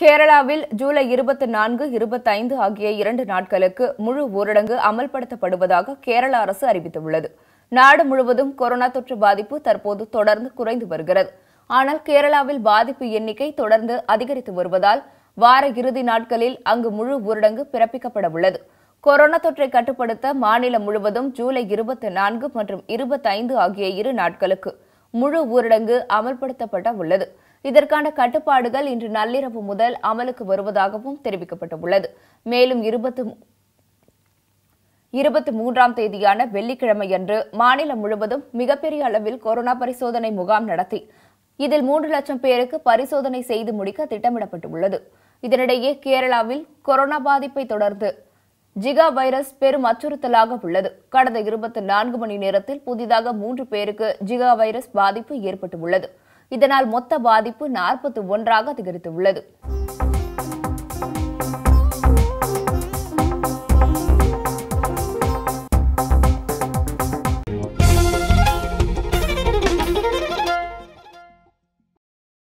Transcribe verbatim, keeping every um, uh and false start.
கேரளாவில் ஜூலை இருபத்தி நான்கு, இருபத்தி ஐந்து ஆகிய இரண்டு நாட்களுக்கு முழு ஊரடங்கு அமல்படுத்தப்படுவதாக கேரள அரசு அறிவித்துள்ளது. நாடு முழுவதும் கொரோனா தொற்று பாதிப்பு தற்போது தொடர்ந்து குறைந்து வருகிறது. ஆனால் கேரளாவில் பாதிப்பு எண்ணிக்கை தொடர்ந்து அதிகரித்து வருவதால் வார இறுதி நாட்களில் அங்கு முழு ஊரடங்கு பிறப்பிக்கப்பட உள்ளது. கொரோனா தொற்றை கட்டுப்படுத்த மாநிலம் முழுவதும் ஜூலை இருபத்தி நான்கு மற்றும் இருபத்தி ஐந்து ஆகிய இரு நாட்களுக்கு முழு ஊரடங்கு அமல்படுத்தப்பட உள்ளது. இதற்கான கட்டுப்பாடுகள் இன்று நள்ளிரவு முதல் அமலுக்கு வருவதாகவும் தெரிவிக்கப்பட்டுள்ளது. மேலும் இருபத்தி மூன்றாம் தேதியான வெள்ளிக்கிழமையன்று மாநிலம் முழுவதும் மிகப்பெரிய அளவில் கொரோனா பரிசோதனை முகாம் நடத்தி இதில் மூன்று லட்சம் பேருக்கு பரிசோதனை செய்து முடிக்க திட்டமிடப்பட்டுள்ளது. இதனிடையே கேரளாவில் கொரோனா பாதிப்பை தொடர்ந்து ஜிகா வைரஸ் பெரும் அச்சுறுத்தலாக உள்ளது. கடந்த இருபத்தி நான்கு மணி நேரத்தில் புதிதாக மூன்று பேருக்கு ஜிகா வைரஸ் பாதிப்பு ஏற்பட்டுள்ளது. இதனால் மொத்த பாதிப்பு நாற்பத்தி ஒன்றாக அதிகரித்துள்ளது.